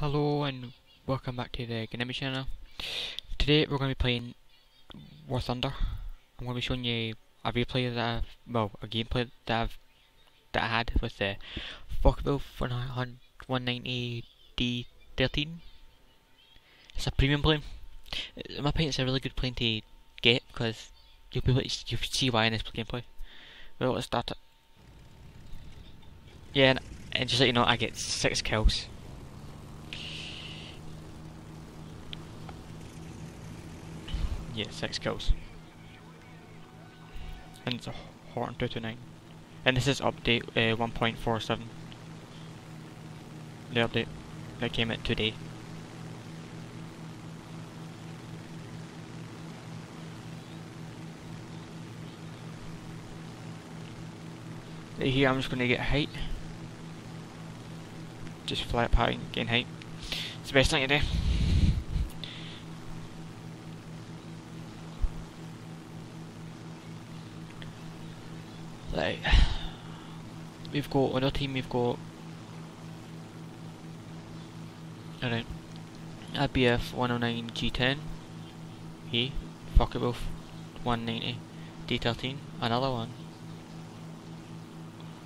Hello and welcome back to the Ganemi channel. Today we're going to be playing War Thunder. I'm going to be showing you a replay that a gameplay that I had with the Fw 190 D13. It's a premium plane. In my opinion, it's a really good plane to get because you'll be able to see why in this gameplay. Well, let's start it. Yeah, and just let you know, I get 6 kills. Yeah, 6 kills. And it's a Horten 229. And this is update 1.47. The update that came out today. Right here, I'm just going to get height. Just fly up high and gain height. It's the best thing to do. Right, we've got on our team. We've got alright, a BF 109 G10, he Fw 190 D13, another one.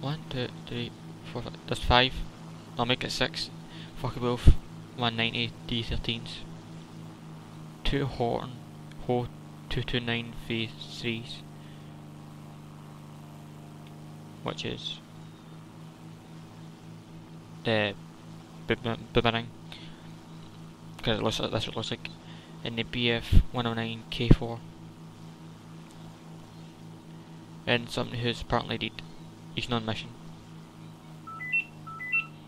1, 2, 3, 4, 5. There's 5. I'll make it 6. Fw 190 D13s. 2 Horten 229 phase 3s. Which is the boomerang, because it looks like, that's what it looks like, and the BF 109 K4, and somebody who's apparently dead. He's non mission.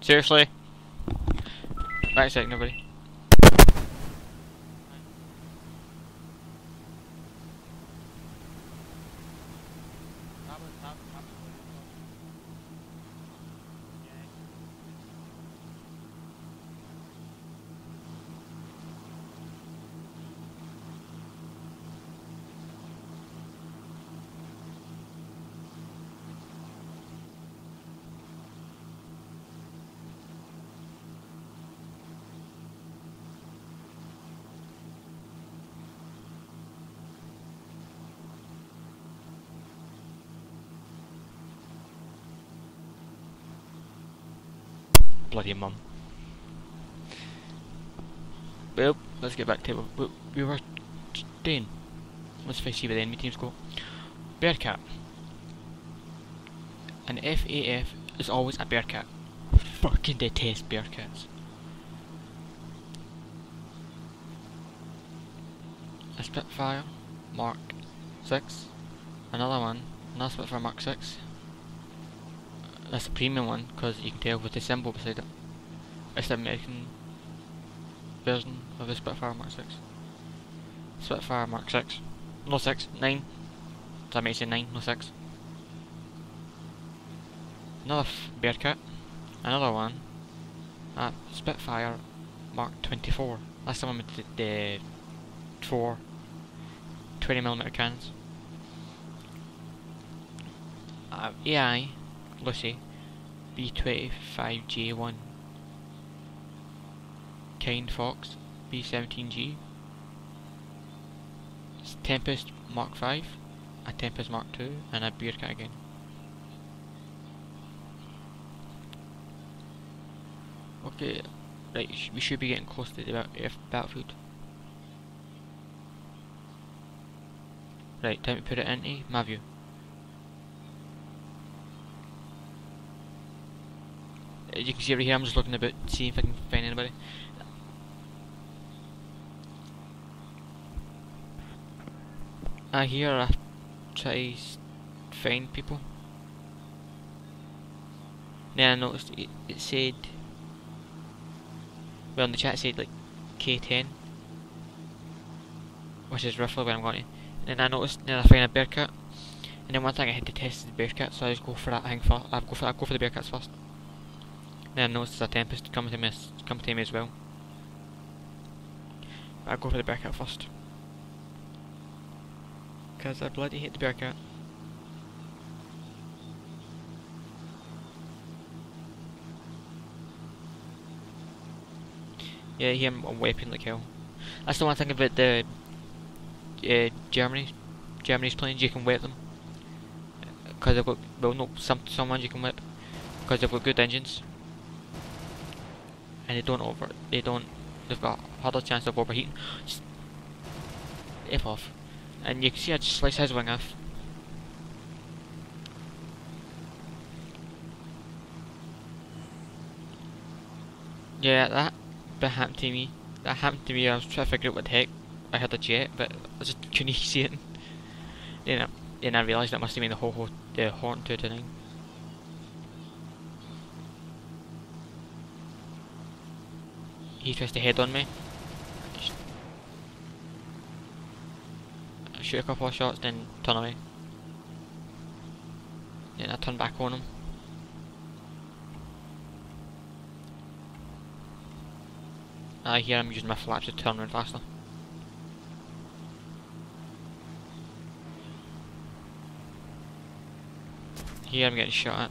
Seriously? Right a sec, nobody. Bloody mum. Well, let's get back to what we were doing. Let's see where the enemy teams go. Bearcat. An F.A.F. is always a Bearcat. I fucking detest Bearcats. A Spitfire Mark 6. Another one. Another Spitfire Mark 6. That's a premium one because you can tell with the symbol beside it. It's the American version of the Spitfire Mark 6. Spitfire Mark 6. No 6, 9. So I might say 9, no 6. Another Bearcat. Another one. Spitfire Mark 24. That's the one with the 4 20mm cannons. AI. Lucy, B25J1, Kind Fox, B17G, Tempest Mark 5, a Tempest Mark 2, and a Bearcat again. Okay, right, we should be getting close to the battlefield. Right, time to put it into my view. You can see over here, I'm just looking about, seeing if I can find anybody. I hear I try to find people. Now I noticed it said, well in the chat it said like K10, which is roughly where I'm going to. And then I noticed, then I find a Bearcat. And then one thing I had to test is the Bearcat, so I just go for that thing first. I go for the Bearcats first. Then I noticed there's a Tempest coming to me as well. But I'll go for the Bearcat first. Because I bloody hate the Bearcat. Yeah, here I'm weeping like hell. That's the one thing about the Germany's planes. You can whip them because they've got, well, no, some ones you can whip because they've got good engines, and they've got a harder chance of overheating. Just F off, and you can see I just slice his wing off. Yeah, that happened to me. That happened to me. I was trying to figure out what the heck. I had a jet, but I just couldn't see it. Then I realised that must have been the whole Horten 229. He tries to head on me. I shoot a couple of shots, then turn away. Then I turn back on him. Here I'm using my flaps to turn around faster. Here I'm getting shot at.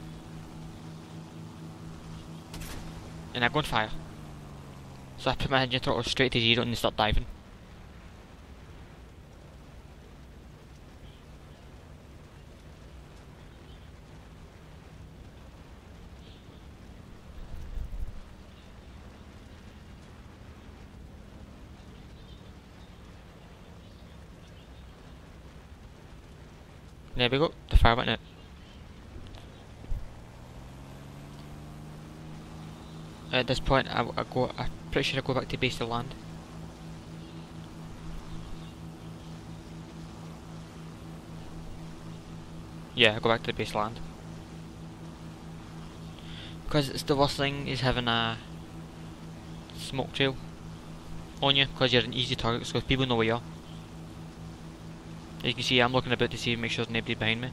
And I go on fire. So I put my engine throttle straight to zero and they start diving. There we go, the fire went out. At this point, I'm pretty sure I go back to base to land. Yeah, I go back to the base land. Because it's the worst thing is having a smoke trail on you, because you're an easy target, so if people know where you are. As you can see, I'm looking about to see, make sure there's nobody behind me.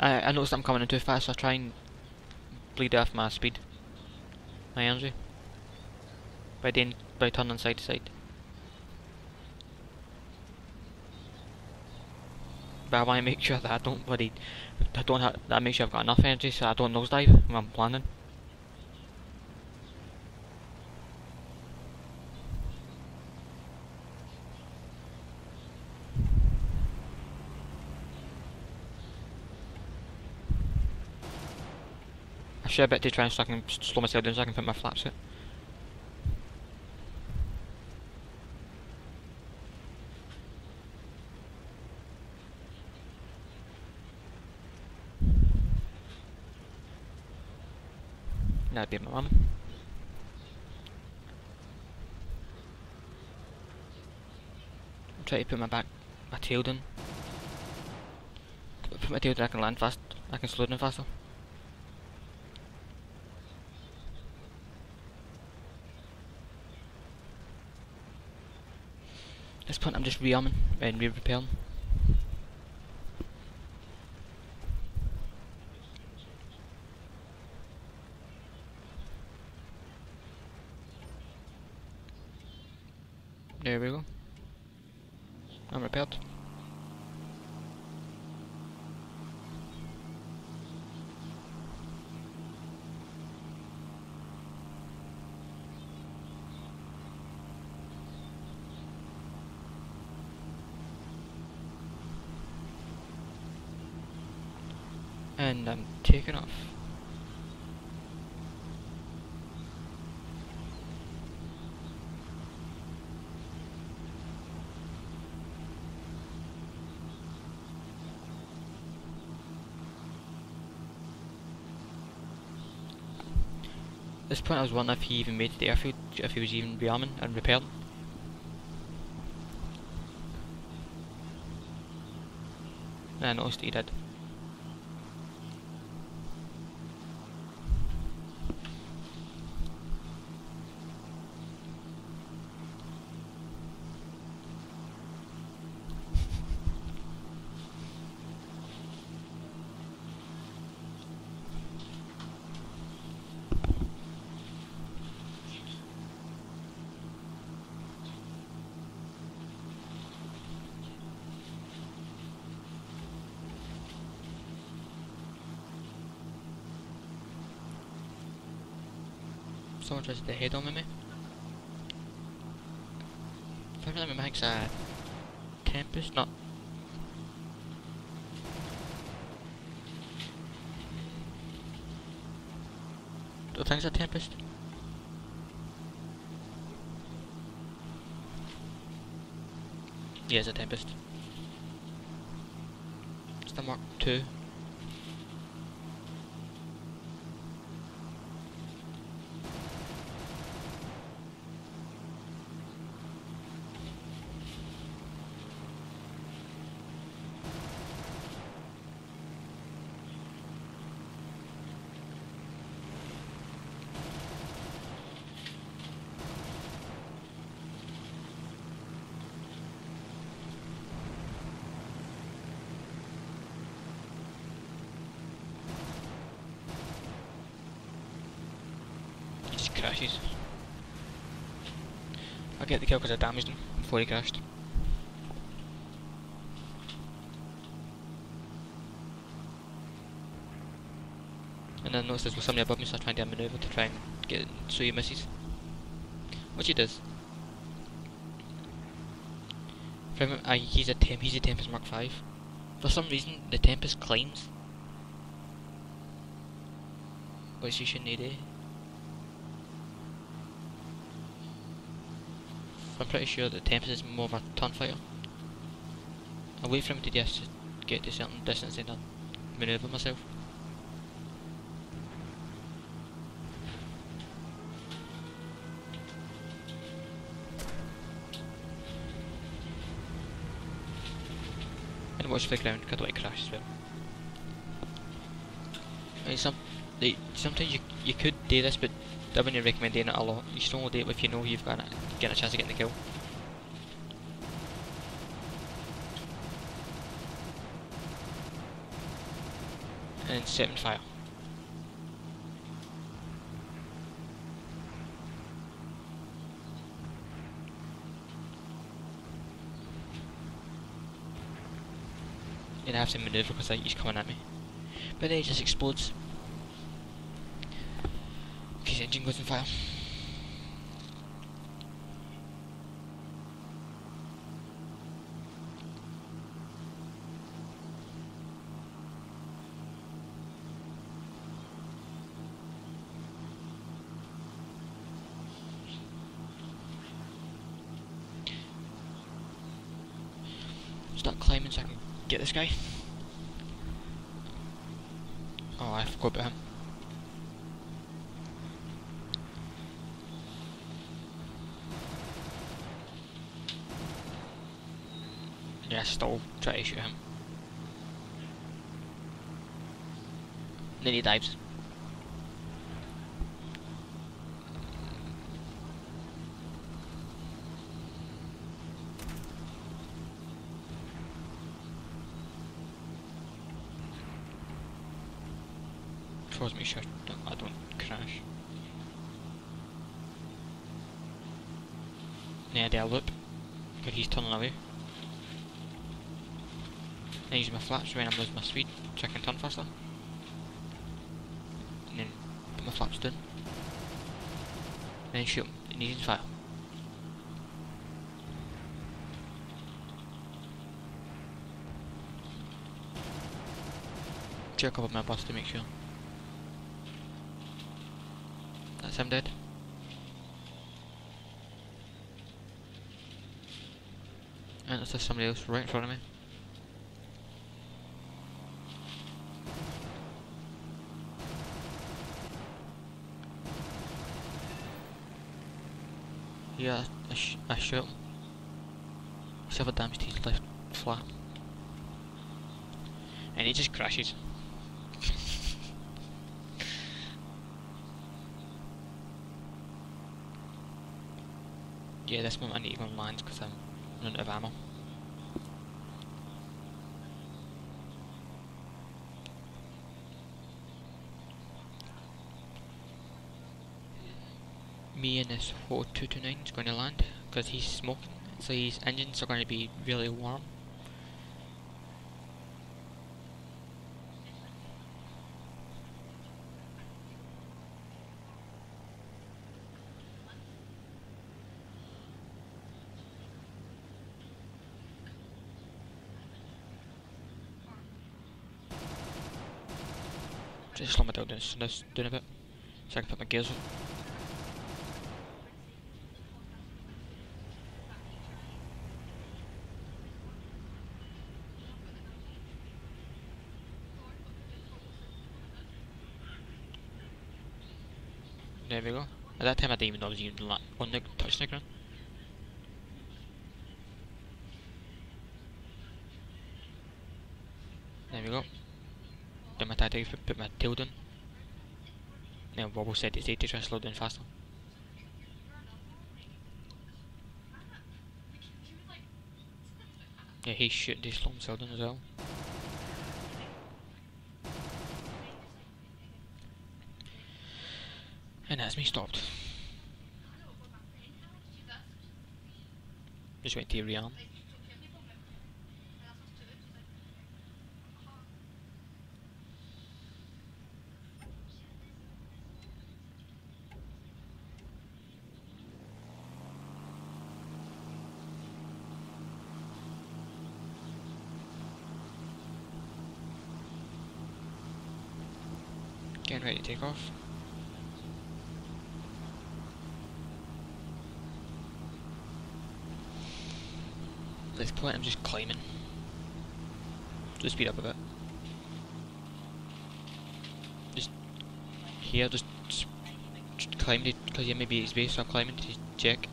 I noticed I'm coming in too fast, so I try and bleed off my speed, my energy, by turning side to side. But I want to make sure that I make sure I've got enough energy so I don't nosedive when I'm landing. A bit to try and so I can slow myself down so I can put my flaps out. That'd be my mum. I'll try to put my tail down. Put my tail down, I can land fast, I can slow down faster. At this point I'm just rearming and re-repelling. There we go. I'm repelled. And I'm taking off. At this point I was wondering if he even made the airfield, if he was even rearming and repairing. And I noticed he did. Someone tries to get a head on with me. First time it makes a Tempest, not. The thing's a Tempest. Yeah, it's a Tempest. It's the Mark 2. Crashes. I get the kill because I damaged him before he crashed. And then I noticed there was somebody above me, so I tried to maneuver to try and get it so he misses. Which he does. He's a Tempest Mark 5. For some reason, the Tempest climbs. Which you shouldn't do. I'm pretty sure that Tempest is more of a turn fighter. I wait for him to just get to a certain distance and I manoeuvre myself. And watch the ground, because I don't want to crash as well. I mean, sometimes you could do this, but I wouldn't recommend doing it a lot. You should only do it if you know you've got a chance of getting the kill. And setting fire. And I have to manoeuvre because he's coming at me. But then he just explodes. His engine goes on fire. Start climbing so I can get this guy. Oh, I forgot about him. Yeah, stall, try to shoot him. And then he dives. Force me to shoot, I don't crash. Yeah, they'll loop, because he's turning away. I use my flaps when I'm losing my speed, so I can turn faster. And then put my flaps down. And then shoot him, and he's in fire. Check up with my bus to make sure. That's him dead. And there's just somebody else right in front of me. Yeah, I shot him. Several damage to his left flat. And he just crashes. Yeah, this one I need to go on lines because I'm running out of ammo. Me and this Horten 229 is going to land because he's smoking, so his engines are going to be really warm. Deze slam met ook dun hebben. Zeg ik dat mijn kills op. There we go. At that time I didn't even know I was using the touch snicker. There we go. Done my tactics, put my tail down. Now wobble set its 80, try to slow down faster. Yeah, he's shooting, he's slow himself down as well. And that's me stopped. Just wait to rearm. Getting ready to take off. At this point I'm just climbing. Just speed up a bit. Just here, just climb it, because yeah, maybe it's base, so I'm climbing to check.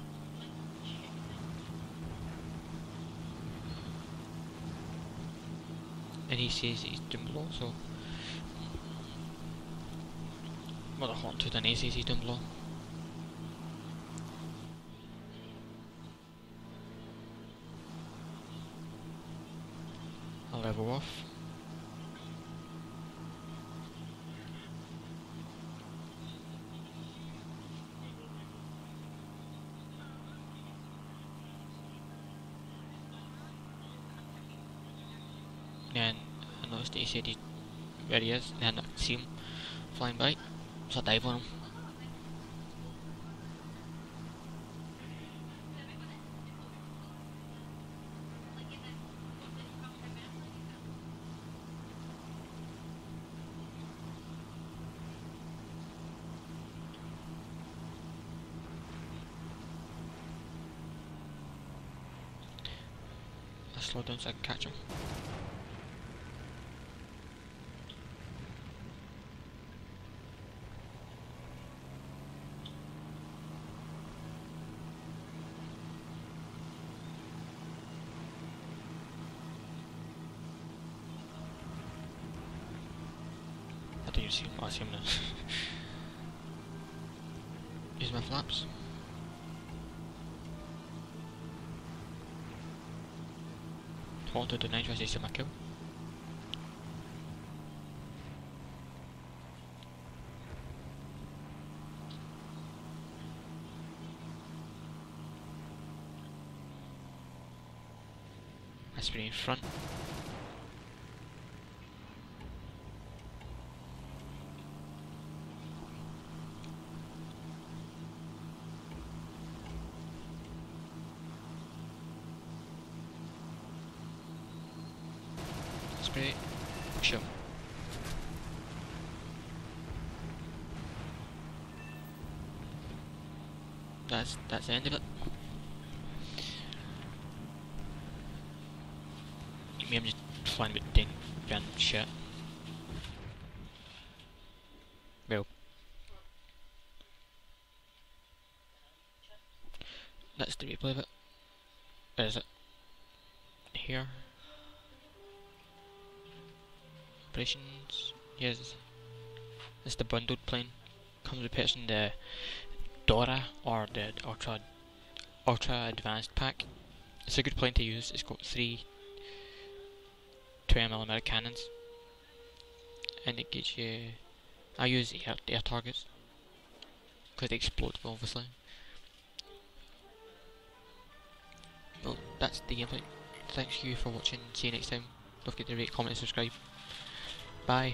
And he says he's down below, so well, the Horten 229 says he's down below. Level off. And I noticed that he said he where he is, and I see him flying by, so I dive on him. Slow down so I can catch him. I don't see him, I see him now. Use my flaps. Horten 229 tries to steal my kill. I spray in front. Spray, show. That's the end of it. You mean I'm just flying with ding random shit. Well, that's the replay of it. Where is it? Here. Operations, yes, it's the bundled plane. Comes with purchasing the Dora or the Ultra Advanced pack. It's a good plane to use. It's got 3 20mm cannons, and it gives you. I use air targets because they explode, obviously. Well, that's the gameplay. Thanks you for watching. See you next time. Don't forget to rate, comment, and subscribe. Bye.